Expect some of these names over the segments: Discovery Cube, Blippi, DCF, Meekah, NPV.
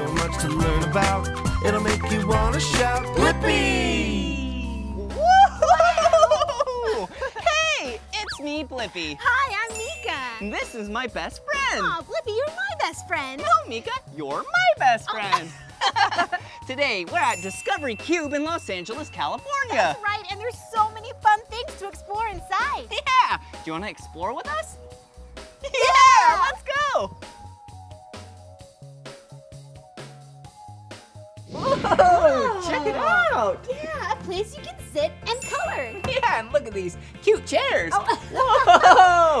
so much to learn about. It'll make you want to shout, Blippi! Woo! Hey, it's me, Blippi. Hi, I'm Meekah. This is my best friend. Aw, Blippi, you're my best friend. No, Meekah, you're my best friend. Today, we're at Discovery Cube in Los Angeles, California. That's right, and there's so many fun things to explore inside. Yeah, do you want to explore with us? Yeah, let's go. Whoa, check it out. Yeah, a place you can sit and color. Yeah, and look at these cute chairs. Oh.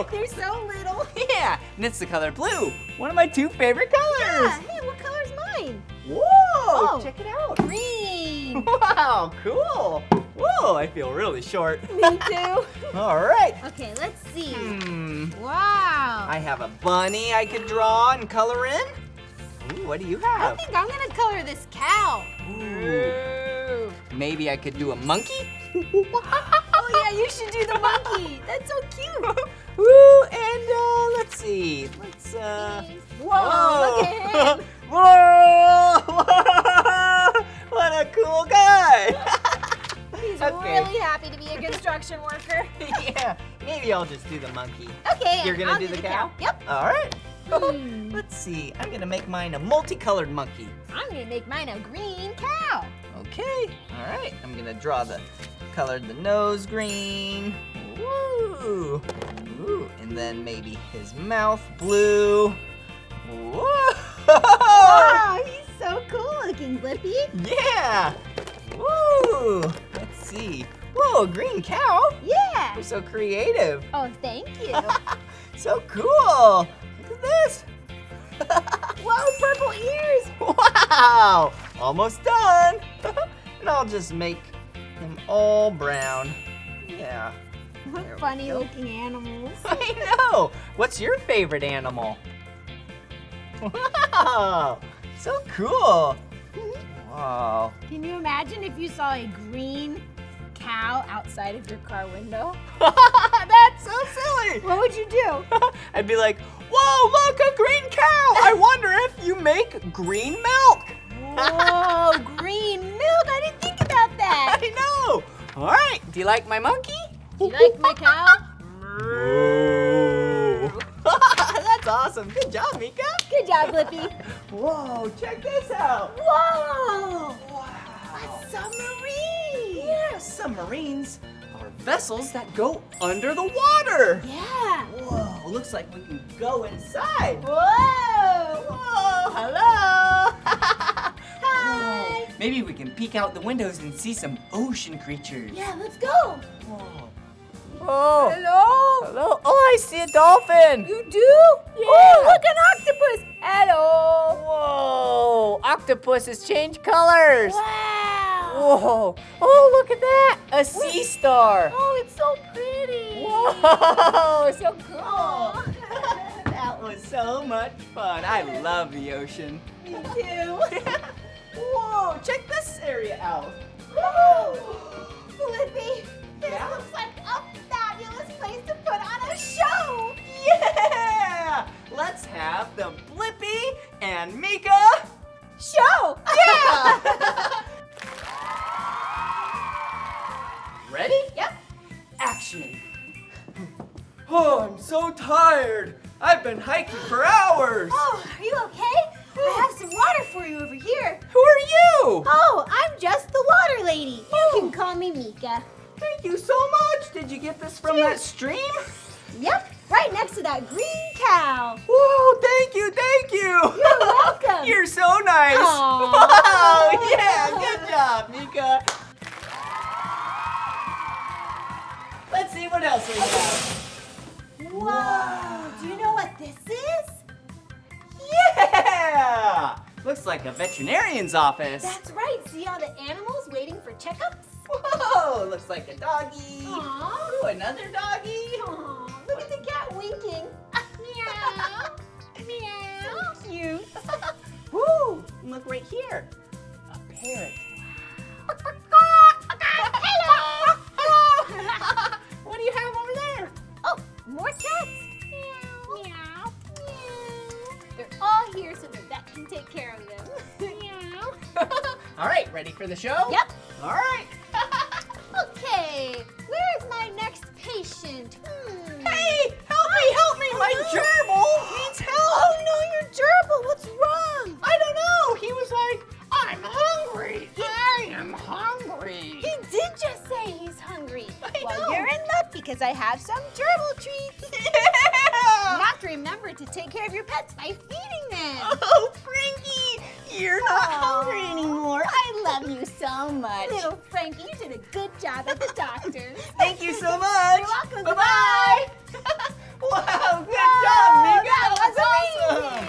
Whoa. They're so little. Yeah, and it's the color blue, one of my two favorite colors. Yeah, hey, what color is mine? Whoa, oh, check it out. Green. Wow, cool. Whoa, I feel really short. Me too. All right. Okay, let's see. Wow. I have a bunny I could draw and color in. Ooh, what do you have? I think I'm gonna color this cow. Ooh. Maybe I could do a monkey? Oh yeah, you should do the monkey. That's so cute. Ooh, and let's see. Let's Whoa, look at him. Whoa! What a cool guy. He's really happy to be a construction worker. Yeah, maybe I'll just do the monkey. Okay, you're gonna do the cow? Yep. All right. Let's see. I'm gonna make mine a multicolored monkey. I'm gonna make mine a green cow. Okay. All right. I'm gonna draw the colored the nose green. Woo! Ooh. And then maybe his mouth blue. Whoa! Wow, he's so cool looking, Blippi. Yeah. Woo! Let's see. Whoa, green cow. Yeah. You're so creative. Oh, thank you. So cool. Look at this. Whoa, purple ears. Wow. Almost done. And I'll just make them all brown. Yeah. What funny looking animals. I know. What's your favorite animal? Wow. So cool. Wow. Can you imagine if you saw a green cow outside of your car window? That's so silly. What would you do? I'd be like, whoa, look, a green cow. I wonder if you make green milk. Whoa, green milk. I didn't think about that. I know. All right. Do you like my monkey? Do you like my cow? Whoa. That's awesome. Good job, Meekah. Good job, Blippi. Whoa, check this out. Whoa. Wow. A submarine. Yeah, submarines are vessels that go under the water. Yeah. Whoa, looks like we can go inside. Whoa. Whoa, hello. Hi. Whoa. Maybe we can peek out the windows and see some ocean creatures. Yeah, let's go. Whoa. Oh. Hello. Hello. Oh, I see a dolphin. You do? Yeah. Oh, look, an octopus. Hello. Whoa. Octopus has changed colors. Wow. Whoa. Oh, look at that. A sea star. Oh, it's so pretty. Whoa. So cool. That was so much fun. I love the ocean. Me too. Whoa. Check this area out. Whoa. Blippi, this looks like a fabulous place to put on a show! Yeah! Let's have the Blippi and Meekah show! Yeah! Ready? Yep. Action. Oh, I'm so tired. I've been hiking for hours. Oh, are you okay? I have some water for you over here. Who are you? Oh, I'm just the water lady. Oh. You can call me Meekah. Thank you so much. Did you get this from that stream? Yep, right next to that green cow. Whoa, thank you, thank you. You're welcome. You're so nice. Aww. Wow, yeah, good job, Meekah. Let's see what else we have. Whoa, wow. Do you know what this is? Yeah! Looks like a veterinarian's office. That's right. See all the animals waiting for checkups? Whoa! Looks like a doggy. Aww. Ooh, another doggy. Aww. Look at the cat winking. Meow. Meow. So cute. Woo! And look right here. A parrot. Hello! Hello! What do you have over there? Oh, more cats. Meow. Meow. They're all here so the vet can take care of them. All right, ready for the show? Yep. All right. Okay, where's my next patient? Hey, help me! My gerbil needs help! Oh no, your gerbil, what's wrong? I don't know, he was like, I'm hungry. I am hungry. He did just say he's hungry. I know. You're in luck because I have some gerbil treats. Yeah! You have to remember to take care of your pets by feeding them. Oh, Frankie, you're not hungry anymore. I love you so much. Little Frankie, you did a good job at the doctor's. Thank you so much. You're welcome. Bye-bye. Wow, good job, Meekah. That was awesome.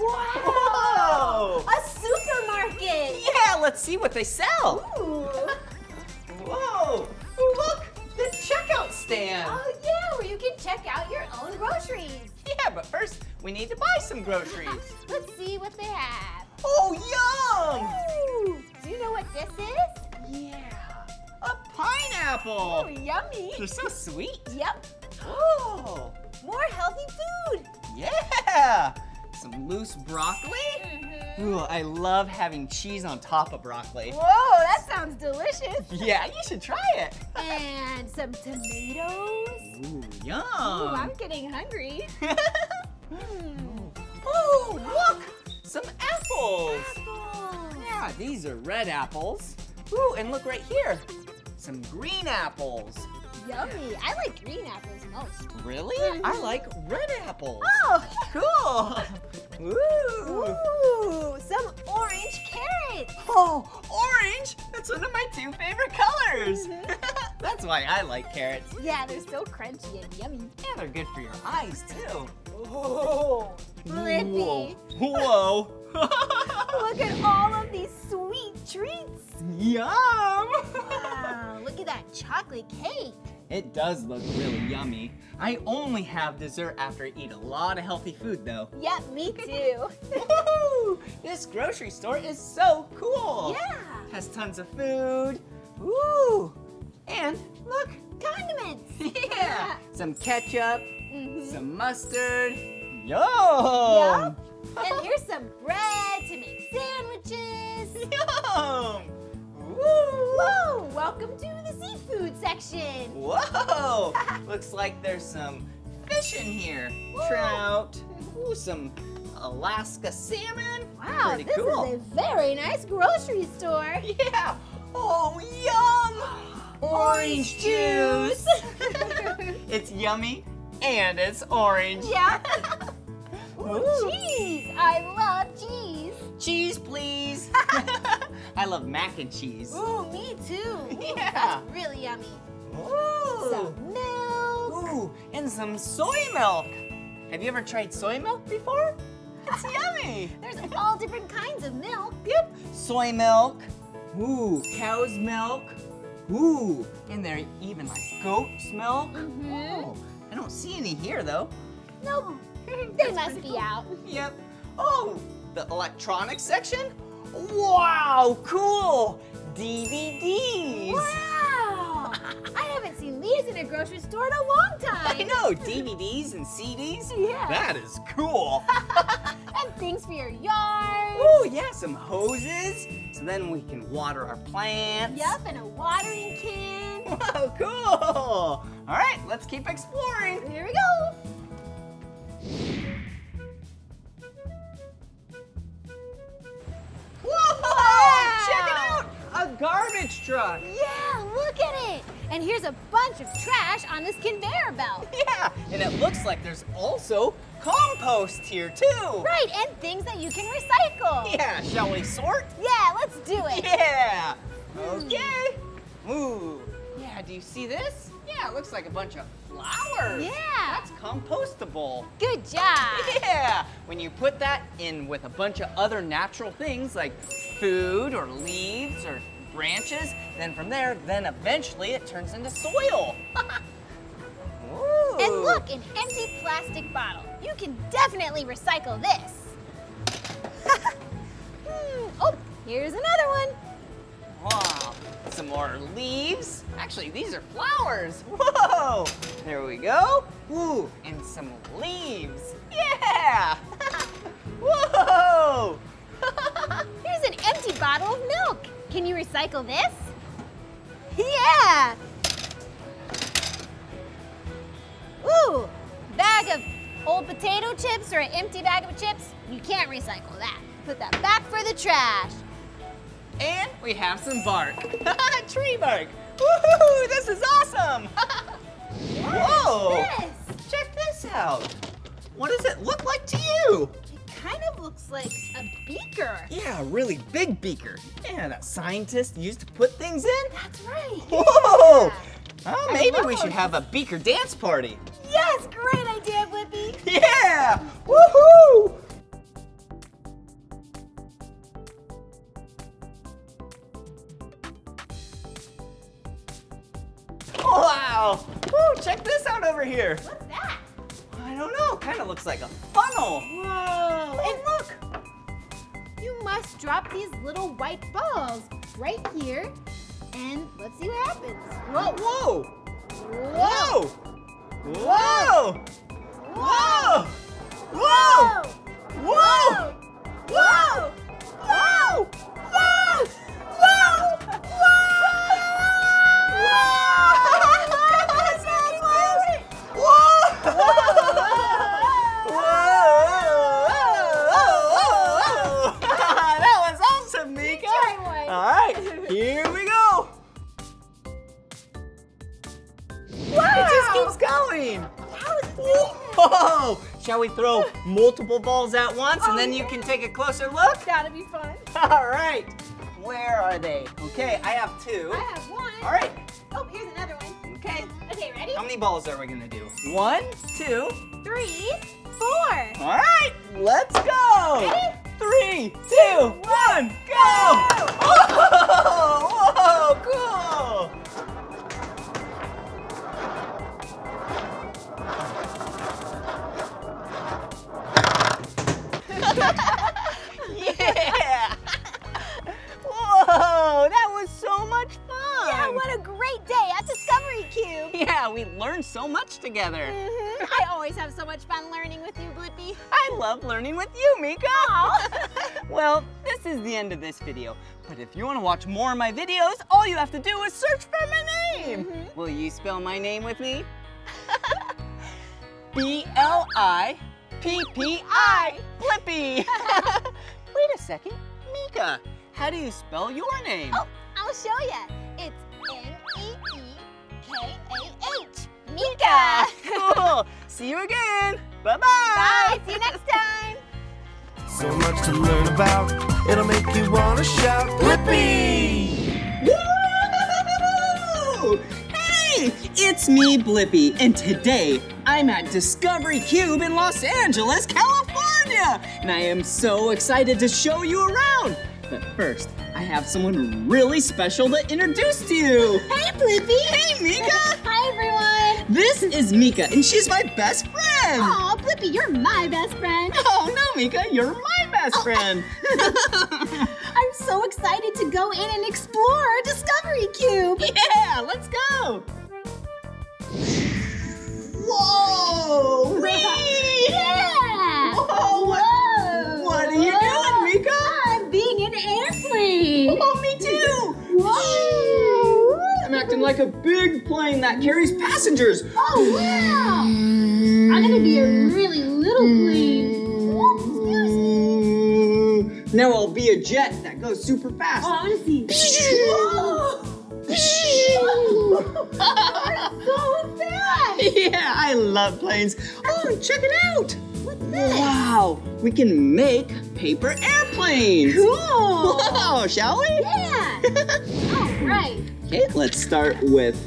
Wow! Whoa. A supermarket! Yeah, let's see what they sell. Ooh. Whoa! Look, the checkout stand. Oh yeah, where you can check out your own groceries. Yeah, but first we need to buy some groceries. Let's see what they have. Oh, yum! Ooh. Do you know what this is? Yeah, a pineapple. Oh, yummy! They're so sweet. Yep. Oh, more healthy food. Yeah. Some loose broccoli. Ooh, I love having cheese on top of broccoli. Whoa, that sounds delicious. Yeah, you should try it. And some tomatoes. Ooh, yum. Ooh, I'm getting hungry. Ooh, look, some apples. Apples. Yeah, these are red apples. Ooh, and look right here, some green apples. Yummy. I like green apples most. Really? I like red apples. Oh, cool. Ooh. Ooh, some orange carrots. Oh, orange? That's one of my two favorite colors. That's why I like carrots. Yeah, they're so crunchy and yummy. And yeah, they're good for your eyes, too. Oh, Blippi. Whoa. Look at all of these sweet treats. Yum. Wow, look at that chocolate cake. It does look really yummy. I only have dessert after I eat a lot of healthy food, though. Yep, me too. Woo! This grocery store is so cool. Yeah. It has tons of food. Woo! And look. Condiments. Yeah. Some ketchup, some mustard. Yum. Yep. And here's some bread to make sandwiches. Yum. Whoa! Welcome to the seafood section. Whoa! Looks like there's some fish in here. Whoa. Trout. Ooh, some Alaska salmon. Wow, this is a very nice grocery store. Yeah. Oh, yum! Orange juice. It's yummy and it's orange. Yeah. Ooh, cheese. I love cheese. Cheese, please. I love mac and cheese. Ooh, me too. Ooh, yeah. That's really yummy. Ooh. Some milk. Ooh, and some soy milk. Have you ever tried soy milk before? It's yummy. There's all different kinds of milk. Yep. Soy milk. Ooh, cow's milk. Ooh, and there even like goat's milk. Oh, I don't see any here though. Nope. They must be out. Yep. Oh, the electronics section? Wow, cool! DVDs! Wow! I haven't seen these in a grocery store in a long time. I know, DVDs and CDs? Yeah. That is cool. And things for your yard. Oh, yeah, some hoses. So then we can water our plants. Yep, and a watering can. Wow, cool! All right, let's keep exploring. Here we go. Whoa! Wow. Check it out! A garbage truck! Yeah, look at it! And here's a bunch of trash on this conveyor belt. Yeah, and it looks like there's also compost here too. Right, and things that you can recycle. Yeah, shall we sort? Yeah, let's do it. Yeah, okay. Ooh, yeah, do you see this? Yeah, it looks like a bunch of flowers. Yeah. That's compostable. Good job. Yeah. When you put that in with a bunch of other natural things like food or leaves or branches, then from there, then eventually it turns into soil. Ooh. And look, an empty plastic bottle. You can definitely recycle this. Oh, here's another one. Wow. Some more leaves. Actually, these are flowers. Whoa! There we go. Woo, and some leaves. Yeah! Whoa! Here's an empty bottle of milk. Can you recycle this? Yeah! Ooh, bag of old potato chips or an empty bag of chips. You can't recycle that. Put that back for the trash. And we have some bark. Tree bark. Woohoo! This is awesome! Whoa! This? Check this out. What does it look like to you? It kind of looks like a beaker. Yeah, a really big beaker. Yeah, that scientists used to put things in. That's right. Whoa! Yeah. Oh, maybe we should have a beaker dance party. Yes, great idea, Blippi. Yeah! Woohoo! Wow! Woo, check this out over here. What's that? I don't know. Kind of looks like a funnel. Whoa! And look! You must drop these little white balls right here, and let's see what happens. Whoa! Whoa! Whoa! Whoa! Whoa! Whoa! Whoa! Whoa! Whoa! Whoa! Whoa! Shall we throw multiple balls at once and then you can take a closer look? That'd be fun. All right. Where are they? Okay, I have two. I have one. All right. Oh, here's another one. Okay. Okay, ready? How many balls are we gonna do? 1, 2, 3, 4. All right, let's go. Ready? 3, 2, 1, go! Whoa! Whoa! Cool. Yeah! Whoa, that was so much fun! Yeah, what a great day at Discovery Cube! Yeah, we learned so much together. Mm-hmm. I always have so much fun learning with you, Blippi. I love learning with you, Meekah. Well, this is the end of this video, but if you want to watch more of my videos, all you have to do is search for my name. Mm-hmm. Will you spell my name with me? B-L-I-P-P-I, Blippi. Wait a second, Meekah, how do you spell your name? Oh, I'll show ya. It's M-E-E-K-A-H, Meekah. Cool, see you again. Bye-bye. Bye, see you next time. So much to learn about, it'll make you want to shout, Blippi. Woo! Hey, it's me, Blippi, and today I'm at Discovery Cube in Los Angeles, California, and I am so excited to show you around. But first, I have someone really special to introduce to you. Hey, Blippi. Hey, Meekah. Hi, everyone. This is Meekah, and she's my best friend. Aw, Blippi, you're my best friend. Oh, no, Meekah, you're my best friend. I'm so excited to go in and explore Discovery Cube. Yeah, let's go. Whoa! Whee! Yeah! Whoa! Whoa! What are you doing, Meekah? I'm being an airplane! Oh, me too! Whoa! I'm acting like a big plane that carries passengers! Oh, wow! I'm gonna be a really little plane. Oh, excuse me! Now I'll be a jet that goes super fast. Oh, I wanna see. Whoa! So fast! Yeah, I love planes. Oh, check it out! What's this? Wow, we can make paper airplanes. Cool! Whoa, shall we? Yeah! All right. Okay, let's start with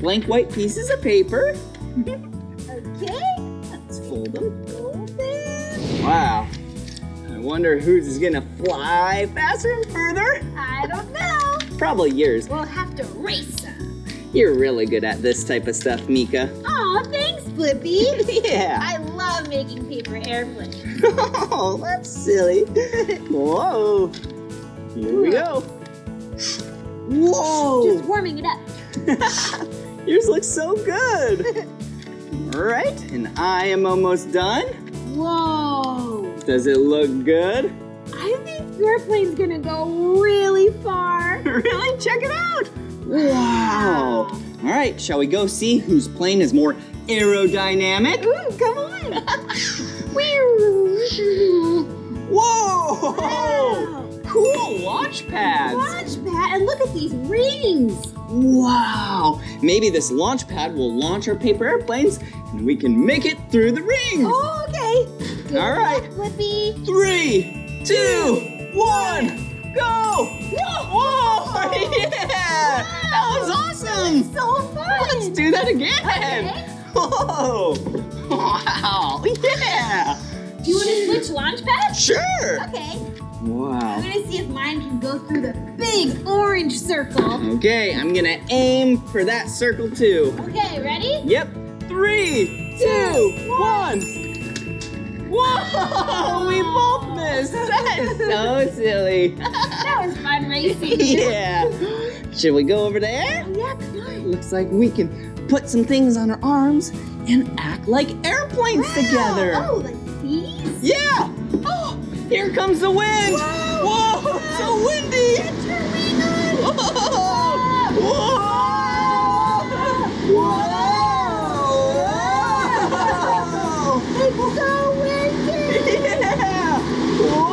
blank white pieces of paper. Okay. Let's fold them. Fold them. Wow. I wonder whose is gonna fly faster and further. I don't know. Probably yours. We'll have to race them. You're really good at this type of stuff, Meekah. Aw, thanks, Blippi. Yeah. I love making paper airplanes. Oh, that's silly. Whoa. Here we go. Whoa. Just warming it up. Yours looks so good. Right, and I am almost done. Whoa! Does it look good? I think your plane's gonna go really far. Really? Check it out! Wow! All right, shall we go see whose plane is more aerodynamic? Ooh, come on! Whoa! Wow. Cool watch pads! Watch pad, and look at these rings! Wow! Maybe this launch pad will launch our paper airplanes and we can make it through the rings! Oh, okay! Good All right! Luck, Blippi. 3, 2, 1, go! Whoa! Whoa. Yeah! Wow. That was awesome! That was so fun! Let's do that again! Okay. Whoa! Wow! Yeah! Do you want to switch launch pads? Sure! Okay. Wow. I'm going to see if mine can go through the big orange circle. Okay, I'm going to aim for that circle too. Okay, ready? Yep. 3, 2, 1. Whoa, oh. We both missed. That is so silly. That was fun racing. Yeah. Should we go over there? Yeah, come on. Looks like we can put some things on our arms and act like airplanes together. Oh, like these? Yeah. Oh. Here comes the wind! Whoa! Whoa, it's so windy! Get your wing on! Whoa! Whoa! Whoa! Whoa! It's so windy! Yeah! Whoa!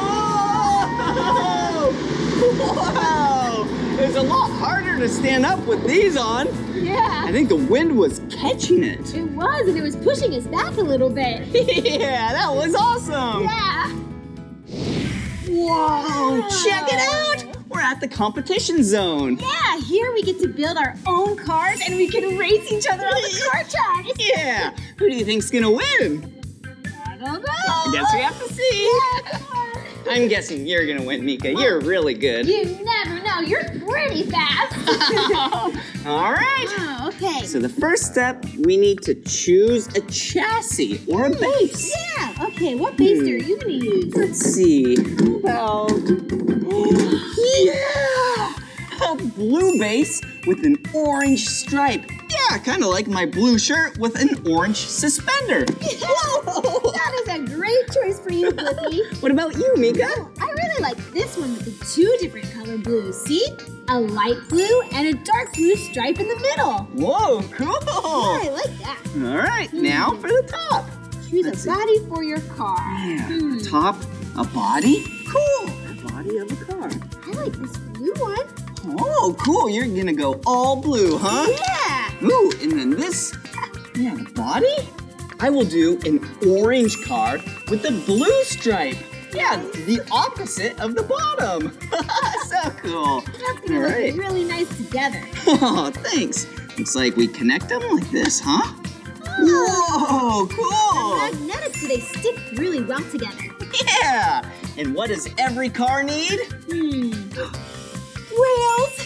Wow! It's a lot harder to stand up with these on. Yeah. I think the wind was catching it. It was, and it was pushing us back a little bit. Yeah, that was awesome! Yeah! Whoa, check it out! We're at the competition zone. Yeah, here we get to build our own cars and we can race each other on the car tracks. Yeah, who do you think's gonna win? I don't know. I guess we have to see. Yeah. I'm guessing you're gonna win, Meekah. You're really good. You never know, you're pretty fast. All right. Oh, okay. So the first step, we need to choose a chassis or a base. Yeah. Okay, what base are you gonna use? Let's see. Well, yeah! A blue base with an orange stripe. Yeah, kind of like my blue shirt with an orange suspender. Yeah. Whoa! That is a great choice for you, Blippi. What about you, Meekah? Oh, I really like this one with the two different color blues. See? A light blue and a dark blue stripe in the middle. Whoa, cool! Yeah, I like that. All right, now for the top. Choose a body for your car. Yeah, a top, a body. Cool, a body of a car. I like this blue one. Oh, cool, you're gonna go all blue, huh? Yeah. Ooh, and then this, the body? I will do an orange car with a blue stripe. Yeah, the opposite of the bottom. So cool. That's gonna look really nice together. Oh, thanks. Looks like we connect them like this, huh? Whoa, cool! The magnetics, so they stick really well together. Yeah! And what does every car need? Wheels!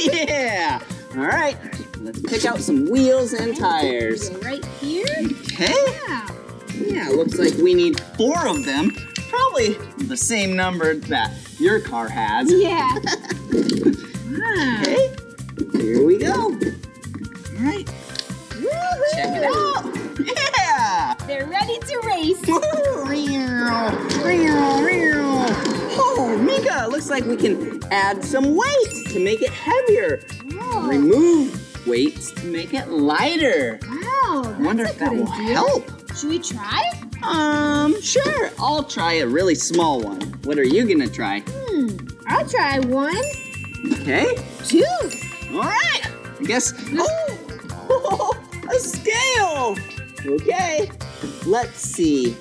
Yeah! All right, let's pick out some wheels and tires. Right here? Okay. Yeah. Yeah, looks like we need 4 of them. Probably the same number that your car has. Yeah. Okay, here we go. All right. Woo-hoo. Check it out! Yeah! They're ready to race! Oh, Meekah, looks like we can add some weights to make it heavier. Whoa. Remove weights to make it lighter. Wow, that's I wonder if that will help. Should we try? Sure. I'll try a really small one. What are you gonna try? I'll try 1. Okay. 2. All right. I guess. Oh! A scale! Okay, let's see.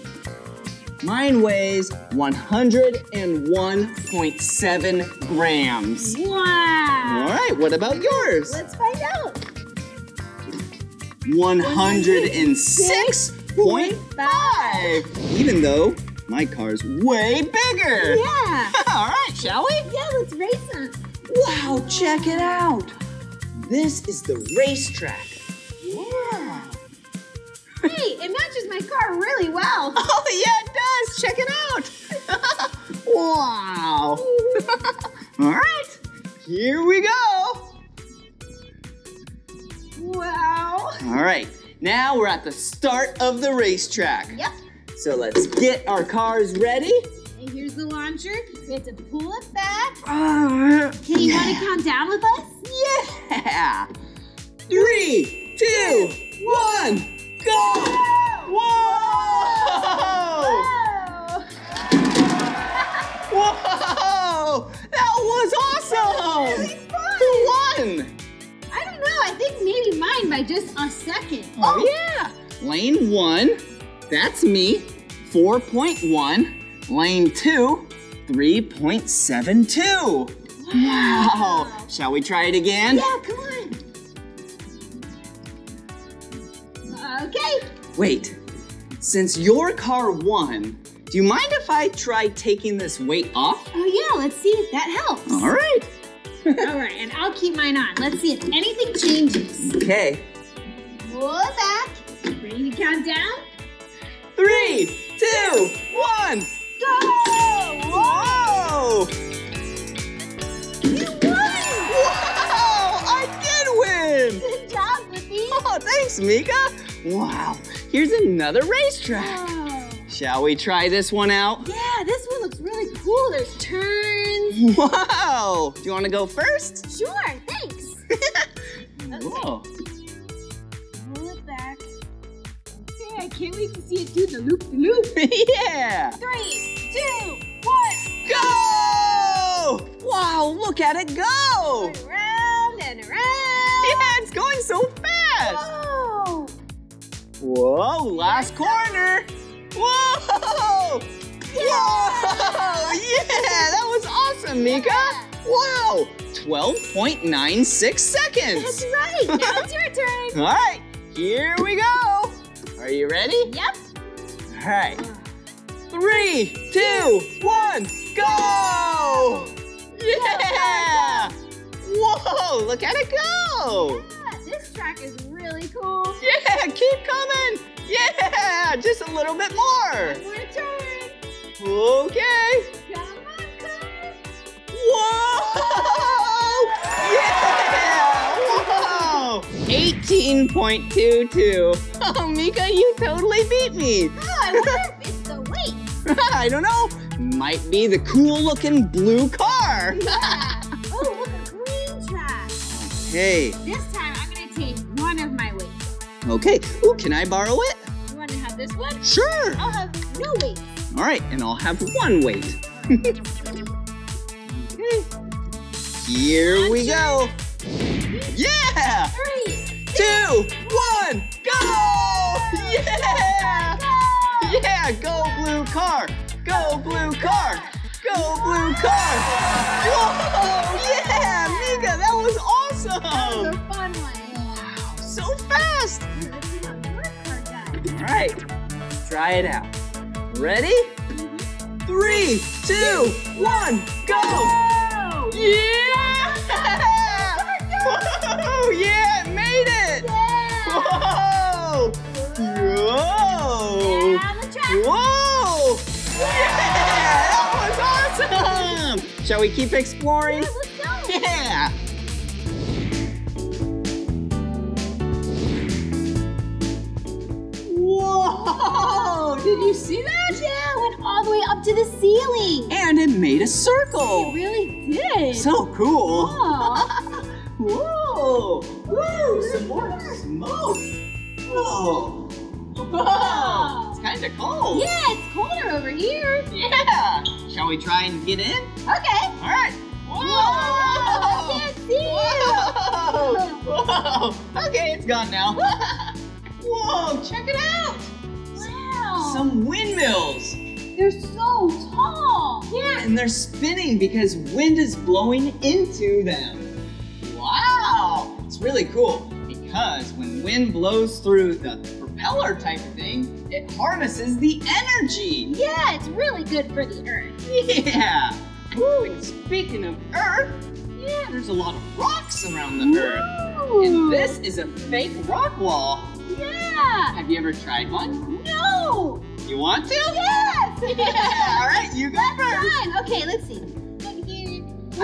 Mine weighs 101.7 grams. Wow! All right, what about yours? Let's find out. 106.5. Even though my car's way bigger. Yeah. All right, shall we? Yeah, let's race them. Wow, check it out. This is the racetrack. Yeah. Hey, it matches my car really well. Oh, yeah, it does. Check it out. Wow. All right, here we go. Wow. All right, now now we're at the start of the racetrack. Yep. So let's get our cars ready. And here's the launcher. We have to pull it back. Okay, you want to count down with us? Yeah. 3, 2, 1, go! Whoa! Whoa! Whoa! That was awesome! That was really fun. Who won? I don't know. I think maybe mine by just a second. Oh, yeah. Lane 1, that's me, 4.1. Lane 2, 3.72. Wow. Wow. Shall we try it again? Yeah, come on. Okay. Wait, since your car won, do you mind if I try taking this weight off? Oh yeah, let's see if that helps. All right. All right, and I'll keep mine on. Let's see if anything changes. Okay. Pull it back. Ready to count down? 3, 2, 1. Go! Whoa! You won! Wow! I did win! Good job, Blippi. Oh, thanks, Meekah. Wow, here's another racetrack. Wow. Shall we try this one out? Yeah, this one looks really cool. There's turns. Wow! Do you want to go first? Sure, thanks. Okay. Whoa. Pull it back. I can't wait to see it do the loop-de-loop. Yeah! 3, 2, 1. Go! Wow, look at it go! Going around and around. Yeah, it's going so fast. Whoa! Whoa, last corner. Whoa! Yeah. Whoa! Yeah, that was awesome, Meekah. Yeah. Wow, 12.96 seconds. That's right, now it's your turn. All right, here we go. Are you ready? Yep. All right. 3, 2, 1, go! Yeah! Whoa, look at it go! Yeah, this track is really cool. Yeah, keep coming! Yeah, just a little bit more. One more turn. Okay. Come on, car. Whoa! Yeah! Whoa! 18.22. Oh, Meekah, you totally beat me. Oh, I wonder if it's the weight. I don't know. Might be the cool-looking blue car. Yeah. Oh, look, a green track. Okay. This time, I'm going to take one of my weights. Okay. Ooh, can I borrow it? You want to have this one? Sure. I'll have no weight. All right, and I'll have one weight. Okay. Here we go. Yeah! 3, 2, 1, go! Yeah! Yeah, go blue car! Go blue car! Go blue car! Whoa! Yeah, Meekah, that was awesome! That was a fun one. Wow, so fast! All right, try it out. Ready? 3, 2, 1, go! Yeah! Whoa, yeah, it made it! Yeah. Whoa! Whoa! Yeah, on the track. Whoa! Yeah, that was awesome! Shall we keep exploring? Yeah, let's go! Yeah! Whoa! Did you see that? Yeah, it went all the way up to the ceiling. And it made a circle. It really did. So cool. Wow. Whoa! Woo! Some more smoke! Whoa! Whoa! It's kind of cold. Yeah, it's colder over here. Yeah! Shall we try and get in? Okay. All right. Whoa! Whoa. I can't see you. Whoa! Whoa! Okay, it's gone now. Whoa! Check it out! Wow! Some windmills. They're so tall. Yeah, and they're spinning because wind is blowing into them. Wow, it's really cool because when wind blows through the propeller type of thing, it harnesses the energy. Yeah, it's really good for the earth. Yeah. Ooh, and speaking of earth, yeah, there's a lot of rocks around the earth. And this is a fake rock wall. Yeah. Have you ever tried one? No. You want to? Yes. Yeah. All right, you go first. Fun. Okay, let's see. Whoa. I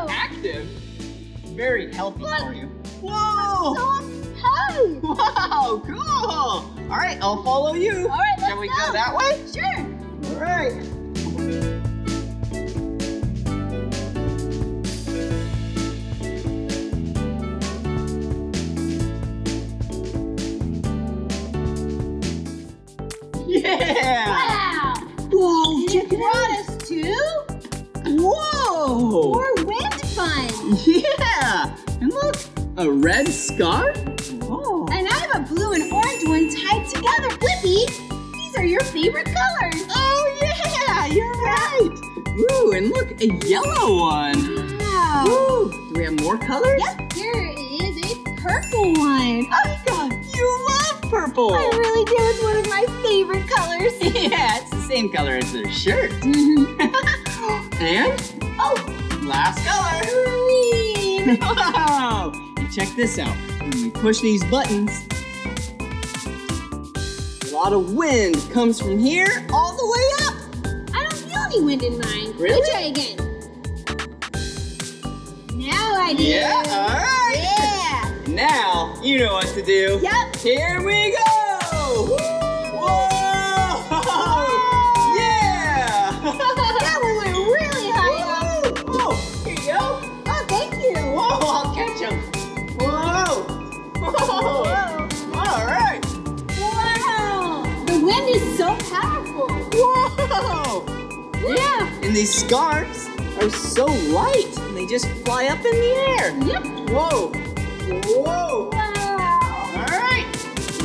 love being active. Very healthy for you. Whoa! So home. Wow, cool. All right, I'll follow you. All right, let's go. Can we go that way? Sure. All right. Yeah. Wow. Whoa, you brought us to... Whoa! More wind fun! Yeah! And look, a red scarf? Whoa! And I have a blue and orange one tied together, Blippi! These are your favorite colors! Oh yeah! You're right! Ooh, and look, a yellow one! Wow! Ooh, do we have more colors? Yep, here is a purple one! Oh my god, you love purple! I really do, it's one of my favorite colors! Yeah, it's the same color as their shirt! Mm-hmm. And? Oh! Last color! Green! Wow! And check this out. When you push these buttons, a lot of wind comes from here all the way up. I don't feel any wind in mine. Really? Let me try again. Now I do. Yeah, all right. Yeah. Now you know what to do. Yep. Here we go! Woo! Whoa! Whoa. All right. Wow. The wind is so powerful. Whoa. Yeah. And these scarves are so light. And they just fly up in the air. Yep. Whoa. Whoa. Wow. All right.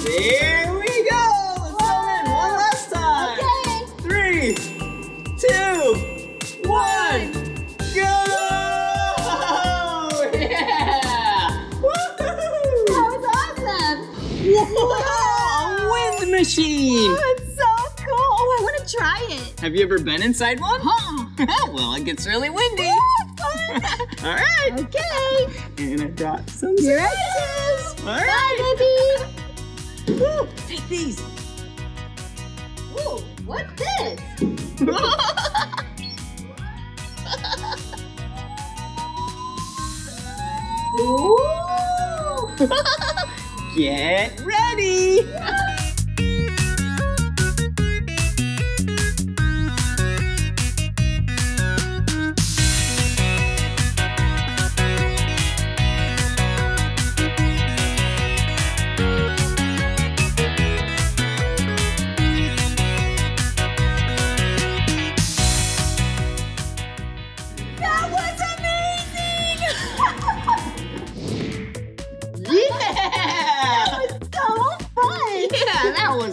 There we go. Let's go in one last time. Okay. 3, 2, 1. Go. Whoa! A wind machine! Oh, it's so cool! Oh, I want to try it! Have you ever been inside one? Huh? Well, it gets really windy! All right! Okay! And I got some dresses! All right! Bye, baby! Woo! Take these! Whoa! What's this? Ooh! Get ready!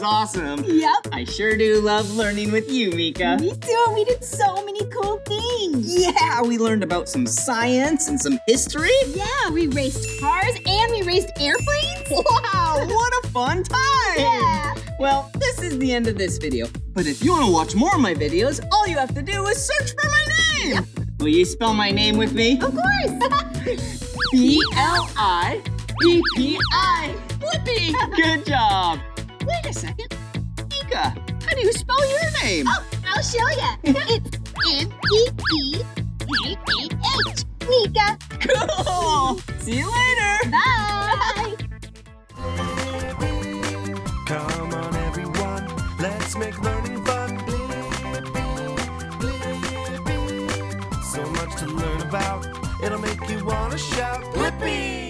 Awesome. Yep. I sure do love learning with you, Meekah. Me too. We did so many cool things. Yeah, we learned about some science and some history. Yeah, we raced cars and we raced airplanes. Wow, what a fun time. Yeah. Well, this is the end of this video. But if you want to watch more of my videos, all you have to do is search for my name. Yep. Will you spell my name with me? Of course. B-L-I-P-P-I. Blippi. Good job. Wait a second. Meekah, how do you spell your name? Oh, I'll show ya. It's M-E-E-K-A-H. Meekah. Cool. See you later. Bye. Come on, everyone. Let's make learning fun. So much to learn about. It'll make you want to shout. Blippi.